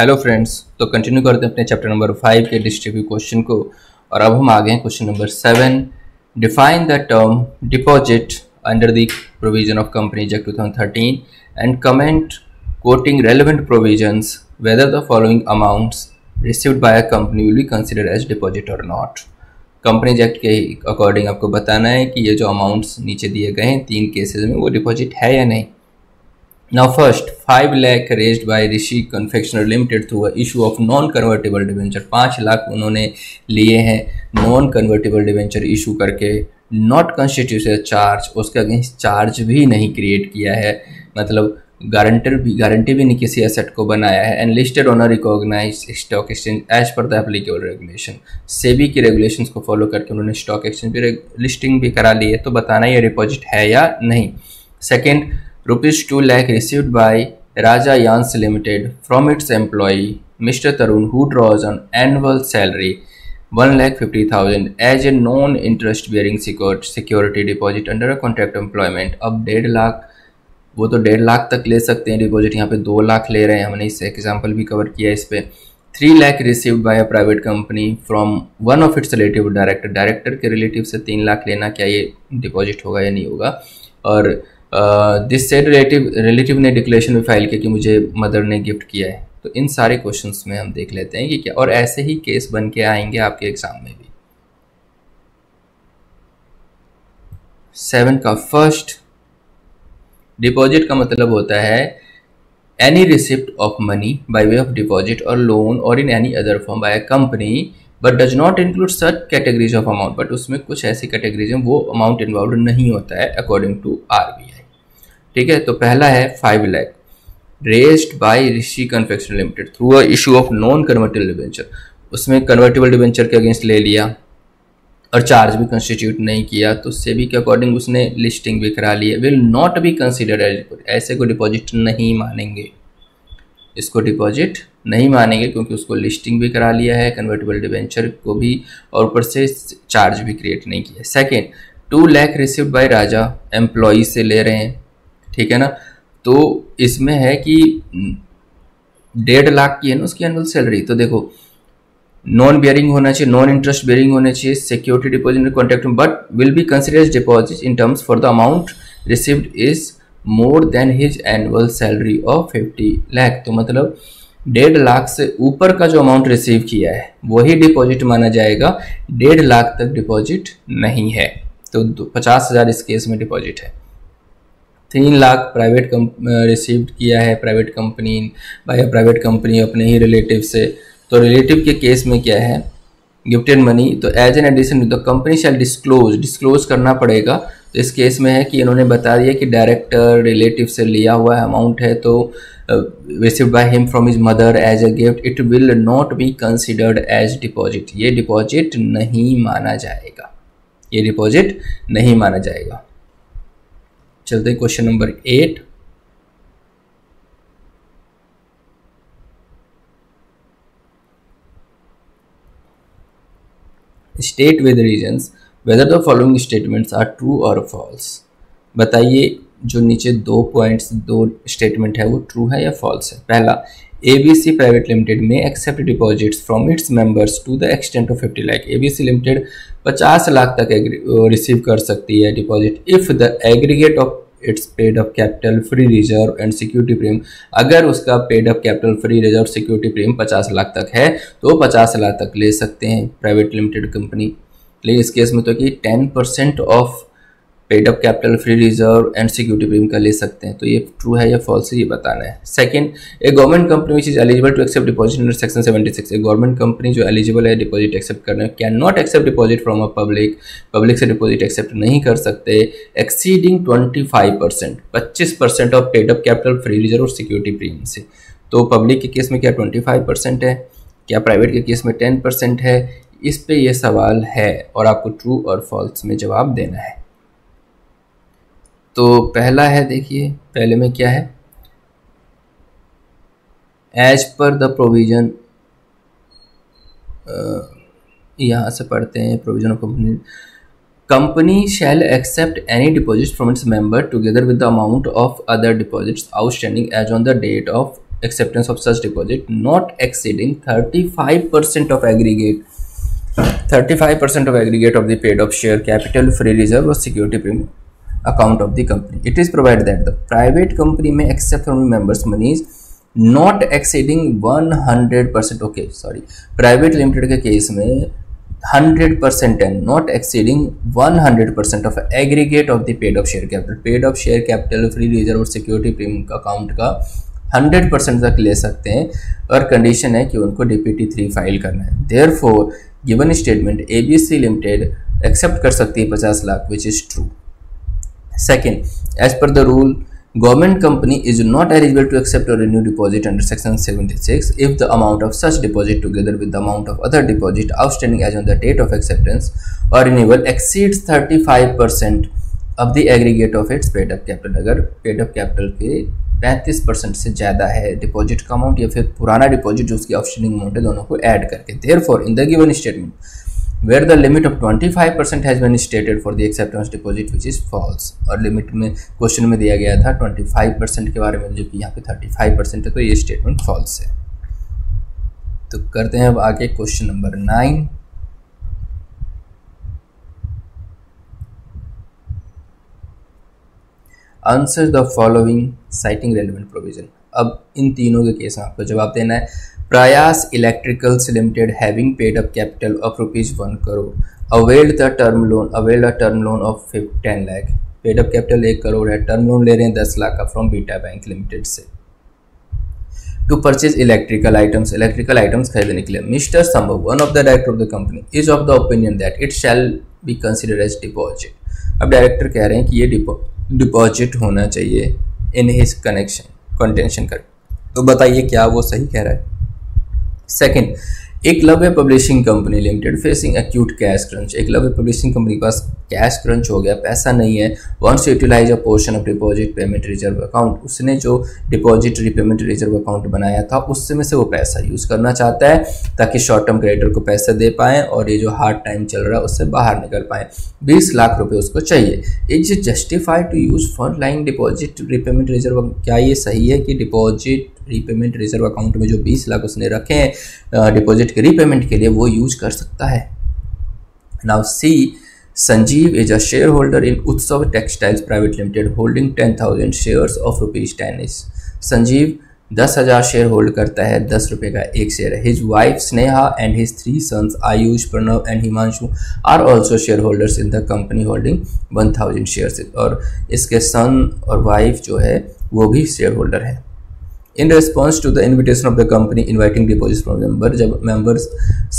Hello friends, तो continue करते हैं अपने चैप्टर नंबर 5 के डिस्ट्रीब्यू क्वेश्चन को। और अब हम आ गए question number 7, define the term deposit under the provision of companies act 2013 and comment quoting relevant provisions whether the following amounts received by a company will be considered as deposit और not. Companies act के according आपको बताना है कि ये जो amounts नीचे दिए गए हैं 3 केसेज में वो डिपॉजिट है या नहीं। Now first, 5 lakh raised by Rishi confectionery limited through issue of non convertible debenture. 5 lakh उन्होंने लिए हैं नॉन कन्वर्टेबल डिवेंचर इशू करके। नॉट कंस्टिट्यूशन चार्ज, उसके अगेंस्ट चार्ज भी नहीं क्रिएट किया है, मतलब गारंटी भी नहीं किसी एसेट को बनाया है। And listed on recognise stock exchange as per the applicable regulation. SEBI की रेगुलेशन को फॉलो करके उन्होंने स्टॉक एक्सचेंज भी लिस्टिंग भी करा ली है, तो बताना ये डिपॉजिट है या नहीं। Second, ₹2 lakh received by Raja Yans Limited from its employee Mr. Tarun who draws an annual salary 1,50,000 as a non-interest bearing security deposit under a contract employment। अब 1.5 लाख, वो तो 1.5 लाख तक ले सकते हैं डिपॉजिट, यहाँ पे 2 लाख ले रहे हैं, हमने इस एग्जाम्पल भी कवर किया है इस पर। 3 lakh received by a private company from one of its relative director, director के रिलेटिव से 3 लाख लेना, क्या ये डिपॉजिट होगा या नहीं होगा। और दिस सेड रिलेटिव ने डिक्लेरेशन में फाइल किया कि मुझे मदर ने गिफ्ट किया है। तो इन सारे क्वेश्चंस में हम देख लेते हैं कि क्या, और ऐसे ही केस बन के आएंगे आपके एग्जाम में भी। 7 का फर्स्ट, डिपॉजिट का मतलब होता है any receipt of money by way of deposit और लोन और in any other form by a company but does not include such categories of amount. But उसमें कुछ ऐसी कैटेगरीज हैं वो अमाउंट इन्वॉल्व नहीं होता है अकॉर्डिंग टू RBI। ठीक है, तो पहला है 5 lakh raised by Rishi confectionery limited through a issue of non convertible debenture. उसमें कन्वर्टेबल डिवेंचर के अगेंस्ट ले लिया और चार्ज भी कंस्टिट्यूट नहीं किया, तो सेबी के अकॉर्डिंग उसने लिस्टिंग भी करा ली है। Will not be considered as, ऐसे को डिपॉजिट नहीं मानेंगे, इसको डिपॉजिट नहीं मानेंगे क्योंकि उसको लिस्टिंग भी करा लिया है, कन्वर्टेबल डिवेंचर को भी, और ऊपर से चार्ज भी क्रिएट नहीं किया। Second, 2 lakh received by Raja, employee से ले रहे हैं, ठीक है ना, तो इसमें है कि 1.5 लाख की है ना उसकी एनुअल सैलरी, तो देखो नॉन बियरिंग होना चाहिए, नॉन इंटरेस्ट बियरिंग होना चाहिए, security deposit contract but will be considered deposit in terms for the amount received is more than his annual salary of 50 lakh. तो मतलब 1.5 लाख से ऊपर का जो अमाउंट रिसीव किया है वही डिपॉजिट माना जाएगा, 1.5 लाख तक डिपॉजिट नहीं है। तो 50,000 इस केस में डिपॉजिट है। 3 लाख प्राइवेट रिसीव किया है private company by private company अपने ही रिलेटिव से, तो रिलेटिव के केस में क्या है, गिफ्टेड मनी, तो as an addition the company shall disclose करना पड़ेगा। तो इस केस में है कि इन्होंने बता दिया कि डायरेक्टर रिलेटिव से लिया हुआ अमाउंट है, तो received by him from his mother as a gift it will not be considered as deposit, ये डिपॉजिट नहीं माना जाएगा, ये डिपॉजिट नहीं माना जाएगा। चलते हैं question number 8, state with reasons whether the following statements are true और फॉल्स। बताइए जो नीचे 2 स्टेटमेंट है वो ट्रू है या फॉल्स है। पहला, ABC private limited may accept deposits from its members to the extent of 50 lakh. ABC limited 50 lakh तक रिसीव कर सकती है deposit if the aggregate of its paid up capital free reserve and security premium. अगर उसका paid up capital free reserve security premium 50 lakh तक है तो 50 लाख तक ले सकते हैं प्राइवेट लिमिटेड कंपनी। लेकिन इस केस में तो कि 10% of paid up capital free reserve and security premium का ले सकते हैं, तो ये ट्रू है या फॉल्स है ये बताना है। Second, a government company which is eligible to accept deposit under section 76। A government company जो एलिजिबल है डिपॉजिट एक्सेप्ट करने can not accept deposit from a public से डिपॉजिट एक्सेप्ट नहीं कर सकते exceeding 25%, 25% of paid up capital free reserve और security premium से। तो पब्लिक के केस में क्या 25% है, क्या प्राइवेट के केस में 10% है, इस पर यह सवाल है और आपको ट्रू और फॉल्स में जवाब देना है। तो पहला है, देखिए पहले में क्या है, एज पर द प्रोविजन, यहाँ से पढ़ते हैं provision of company, company shall accept any deposit from its member together with the amount of other deposits outstanding as on the date of acceptance of such deposit not exceeding 35% of aggregate 35% of aggregate of the paid up share capital, free reserve or security premium account of the company. It is provided that the private company may accept from members monies not exceeding 100%. Okay, sorry, private limited के case में 100% and not exceeding 100% of aggregate of the paid up share capital. Paid up share capital, free reserve और security premium का account का 100% तक ले सकते हैं और condition है कि उनको DPT-3 फाइल करना है. Therefore, given statement ABC Limited accept कर सकती है 50 lakh, which is true. Second, as per the rule, government company is not eligible to accept or renew deposit under section 76 if the amount of such deposit together with the amount of other deposit outstanding as on the date of acceptance or renewal exceeds 35% of the aggregate of its paid up capital. अगर paid up capital के 35% से ज़्यादा है deposit का amount या फिर पुराना deposit जो उसकी आउटस्टैंडिंग अमाउंट है दोनों को ऐड करके. Therefore in the given statement where the limit of 25% has been stated for the acceptance deposit which is false. और लिमिट में क्वेश्चन में दिया गया था 25% के बारे में जो कि यहाँ पे 35% है, तो ये स्टेटमेंट फॉल्स है. तो करते हैं अब आगे question number 9. Answer the following citing relevant provision. अब इन तीनों के केस में आपको जवाब देना है. Prayas electricals limited having paid up capital of ₹1 crore availed the term loan of 10 lakh. Paid up capital 1 crore है, टर्म लोन ले रहे हैं 10 लाख का फ्रॉम बीटा बैंक लिमिटेड से. टू परचेज इलेक्ट्रिकल आइटम्स, खरीदने के लिए. Mister Sambhav one of the director of the company is of the opinion that it shall be considered as deposit. अब डायरेक्टर कह रहे हैं कि ये डिपॉजिट होना चाहिए इन हिज कंटेंशन कर. तो बताइए क्या वो सही कह रहा है. Second, Eklavya publishing company limited facing acute cash crunch. Eklavya publishing company के पास कैश क्रंच हो गया, पैसा नहीं है. Wants to utilise a portion of deposit payment reserve account. उसने जो डिपॉजिट रीपेमेंट रिजर्व अकाउंट बनाया था उससे में से वो पैसा यूज़ करना चाहता है ताकि शॉर्ट टर्म क्रेडिटर को पैसा दे पाएँ और ये जो हार्ड टाइम चल रहा है उससे बाहर निकल पाएँ. 20 लाख रुपये उसको चाहिए. Is justified to use fund lying deposit repayment reserve. क्या ये सही है कि डिपॉजिट रीपेमेंट रिजर्व अकाउंट में जो 20 लाख उसने रखे हैं डिपॉजिट के रीपेमेंट के लिए वो यूज कर सकता है. Now C, Sanjeev is a share holder in Utsav textiles private limited holding 10,000 shares of ₹10. Sanjeev 10,000 share hold करता है, ₹10 का एक शेयर है. His wife Sneha and his 3 sons Ayush, Pranav and Himanshu are also share holders in the company holding 1,000 shares. और इसके सन और wife जो है वो भी शेयर होल्डर है. In response to the invitation of the company inviting deposit from member, जब मेंबर्स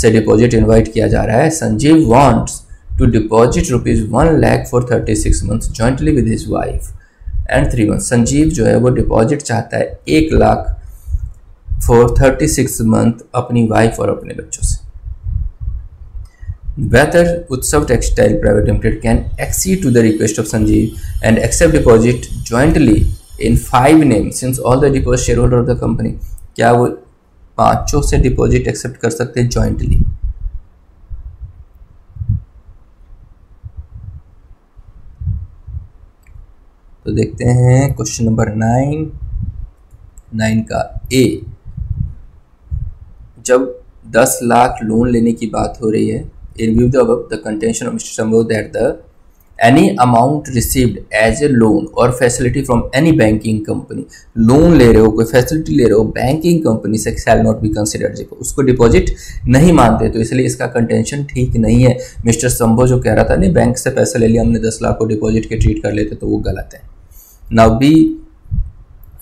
से डिपॉजिट इन्वाइट किया जा रहा है, Sanjeev wants to deposit ₹1 lakh for 36 months jointly with his wife and 3 months. Sanjeev जो है वो डिपॉजिट चाहता है 1 लाख फॉर 36 मंथ अपनी वाइफ और अपने बच्चों से. Whether Utsav Textile Private Limited can accede to the request of Sanjeev and accept deposit jointly in 5 names since all the deposit share holder of the company. क्या वो 5 से डिपॉजिट एक्सेप्ट कर सकते हैं जॉइंटली. तो देखते हैं क्वेश्चन नंबर 9 का ए. जब 10 लाख लोन लेने की बात हो रही है, review the above the contention of mister Sambhav that the Any amount received as a loan or facility from any banking company. Loan ले रहे हो, कोई फैसिलिटी ले रहे हो बैंकिंग कंपनी से, shall not be considered. उसको डिपॉजिट नहीं मानते तो इसलिए इसका कंटेंशन ठीक नहीं है. मिस्टर संभव जो कह रहा था नहीं बैंक से पैसा ले लिया हमने 10 लाख को डिपॉजिट के ट्रीट कर लेते तो वो गलत है. Now B,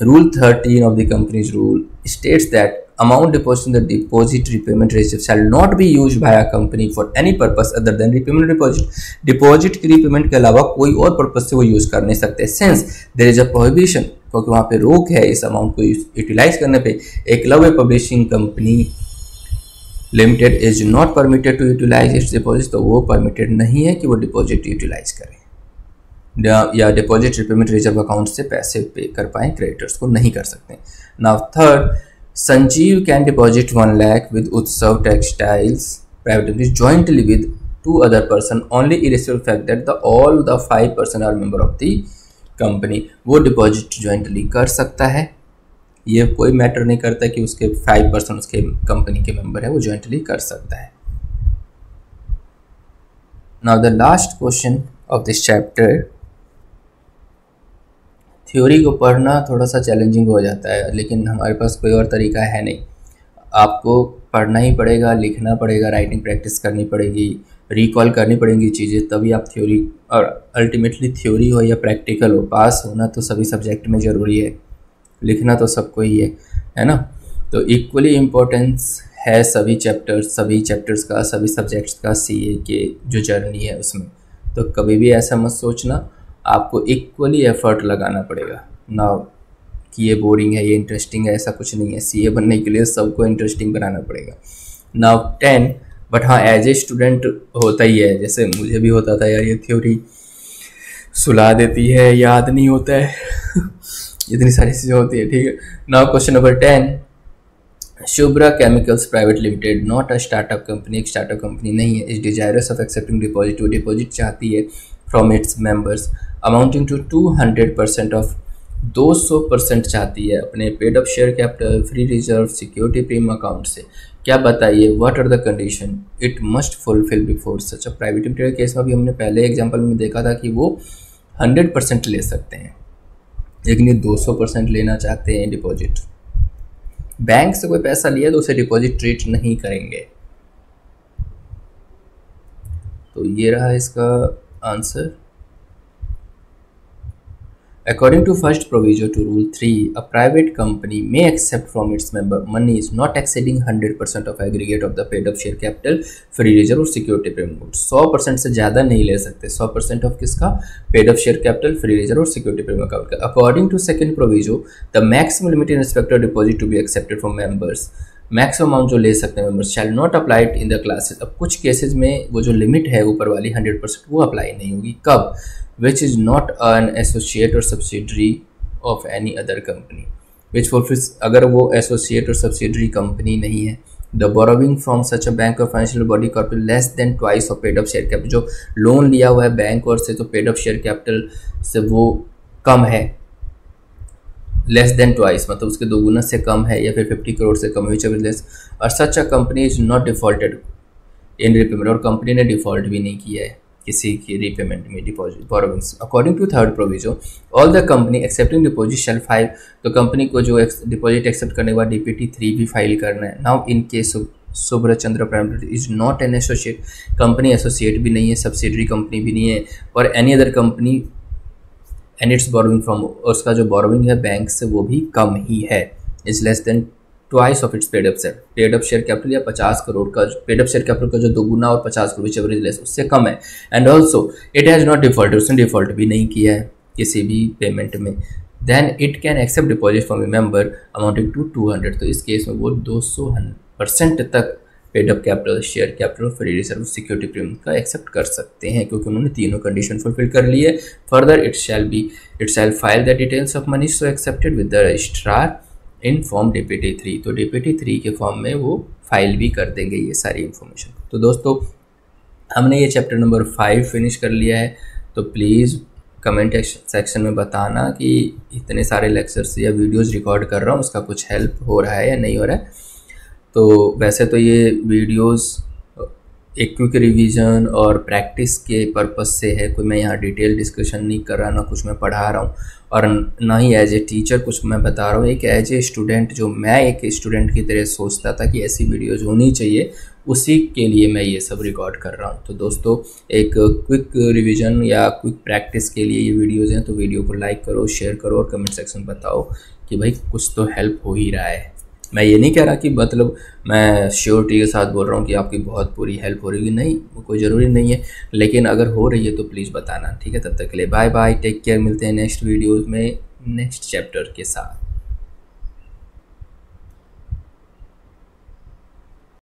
rule 13 of the companies rule states that amount deposited in the deposit repayment reserve shall not be used by a company for any purpose other than repayment deposit. Deposit की repayment के अलावा कोई और purpose से वो use कर नहीं सकते. Since there is a prohibition, क्योंकि वहाँ पे रोक है इस अमाउंट को यूटिलाइज करने पे. Eklavya publishing company limited is not permitted to utilise its deposit. तो वो परमिटेड नहीं है कि वो डिपॉजिट यूटिलाइज करें या डिपॉजिट रिपेमेंट रिजर्व अकाउंट से पैसे पे कर पाएँ, क्रेडिटर्स को नहीं कर सकते. Now third, Sanjeev can deposit 1 lakh with Utsav Textiles Private Limited jointly with 2 other person only irrespective of fact that the all the 5 person are member of the company. वो डिपॉजिट जॉइंटली कर सकता है ये कोई matter नहीं करता कि उसके 5% उसके कंपनी के मेंबर है, वो जॉइंटली कर सकता है। Now the last question of this chapter. Theory को पढ़ना थोड़ा सा चैलेंजिंग हो जाता है, लेकिन हमारे पास कोई और तरीका है नहीं, आपको पढ़ना ही पड़ेगा, लिखना पड़ेगा, राइटिंग प्रैक्टिस करनी पड़ेगी, रिकॉल करनी पड़ेंगी चीज़ें, तभी आप थ्योरी और अल्टीमेटली थ्योरी हो या प्रैक्टिकल हो, पास होना तो सभी सब्जेक्ट में ज़रूरी है, लिखना तो सबको ही है ना। तो इक्वली इम्पोर्टेंस है सभी चैप्टर्स का, सभी सब्जेक्ट्स का सीए के जो जर्नी है उसमें। तो कभी भी ऐसा मत सोचना, आपको इक्वली एफर्ट लगाना पड़ेगा ना कि ये बोरिंग है, ये इंटरेस्टिंग है, ऐसा कुछ नहीं है। सीए बनने के लिए सबको इंटरेस्टिंग बनाना पड़ेगा। नाउ 10, बट हाँ एज ए स्टूडेंट होता ही है, जैसे मुझे भी होता था यार, ये थ्योरी सुला देती है, याद नहीं होता है इतनी सारी चीज़ें होती है, ठीक है। Now question number 10, Shubhra chemicals private limited not a startup company, एक स्टार्टअप कंपनी नहीं है, is desirous of accepting deposit, वो डिपॉजिट चाहती है from its members amounting to 200% of 200% चाहती है अपने paid up share capital free reserve security premium account से। क्या बताइए, what are the condition it must fulfil before such a private limited. Case में भी हमने पहले एग्जांपल में देखा था कि वो 100% ले सकते हैं, लेकिन ये 200% लेना चाहते हैं डिपॉजिट। बैंक से कोई पैसा लिया तो उसे डिपॉजिट ट्रीट नहीं करेंगे। तो ये रहा इसका answer. According to first proviso to rule 3, a private company may accept from its member money is not exceeding 100% of aggregate of the paid up share capital, free reserve और security premium। 100% से ज़्यादा नहीं ले सकते, 100% of किसका, paid up share capital, free reserve और security premium account का। According to second proviso, the maximum limit in respect of deposit to be accepted from members, maximum amount जो ले सकते हैं members shall not applied in the classes. अब कुछ cases में वो जो लिमिट है ऊपर वाली 100% वो अप्लाई नहीं होगी, कब, which is not an associate और subsidiary of any other company which fulfils, अगर वो एसोसिएट और सब्सिडरी कंपनी नहीं है। The borrowing from such a bank और financial body corporate less than twice of paid up share capital, जो loan लिया हुआ है बैंक और से तो पेड अप शेयर कैपिटल से वो कम है, लेस देन ट्वाइस मतलब उसके दोगुना से कम है या फिर 50 करोड़ से कम, विच एवर लेस। और such a company is not defaulted in repayment, और कंपनी ने डिफॉल्ट भी नहीं किया है किसी की रीपेमेंट में deposit borrowings. According to third proviso all the company accepting deposit shall file, तो कंपनी को जो डिपॉजिट एक्सेप्ट करने के बाद DPT-3 भी फाइल करना है। Now in case Shubhra Chandra private is not an associate, company associate भी नहीं है, सब्सिडरी कंपनी भी नहीं है, और any other company and its borrowing from, उसका जो बोरोविंग है बैंक से वो भी कम ही है, is less than twice of its paid up share capital, या 50 करोड़ का पेड अप शेयर कैपिटल का जो दोगुना और 50 crore whichever is less उससे कम है। And also it has not default, उसने डिफॉल्ट भी नहीं किया है किसी भी पेमेंट में। Then it can accept deposit from a member amounting to 200, तो इस केस में वो 200% तक paid up capital share capital free reserve security premium का एक्सेप्ट कर सकते हैं, क्योंकि उन्होंने तीनों कंडीशन फुलफिल कर लिए। Further it shall file the details of money so accepted with the registrar in form DPT-3, तो DPT-3 के फॉर्म में वो फाइल भी कर देंगे ये सारी इन्फॉर्मेशन। तो दोस्तों हमने ये चैप्टर नंबर 5 फिनिश कर लिया है, तो प्लीज़ कमेंट सेक्शन में बताना कि इतने सारे लेक्चर्स या वीडियोज़ रिकॉर्ड कर रहा हूँ उसका कुछ हेल्प हो रहा है या नहीं हो रहा है। तो वैसे तो ये वीडियोस एक क्विक रिवीजन और प्रैक्टिस के पर्पस से है, कोई मैं यहाँ डिटेल डिस्कशन नहीं कर रहा, ना कुछ मैं पढ़ा रहा हूँ और ना ही एज ए टीचर कुछ मैं बता रहा हूँ। एक एज ए स्टूडेंट, जो मैं एक स्टूडेंट की तरह सोचता था कि ऐसी वीडियोज़ होनी चाहिए, उसी के लिए मैं ये सब रिकॉर्ड कर रहा हूँ। तो दोस्तों एक क्विक रिवीजन या क्विक प्रैक्टिस के लिए ये वीडियोज़ हैं, तो वीडियो को लाइक करो, शेयर करो और कमेंट सेक्शन बताओ कि भाई कुछ तो हेल्प हो ही रहा है। मैं ये नहीं कह रहा कि मतलब मैं श्योरिटी के साथ बोल रहा हूँ कि आपकी बहुत पूरी हेल्प हो रही है, नहीं, वो कोई ज़रूरी नहीं है, लेकिन अगर हो रही है तो प्लीज़ बताना, ठीक है। तब तक के लिए बाय बाय, टेक केयर, मिलते हैं नेक्स्ट वीडियोज़ में नेक्स्ट चैप्टर के साथ।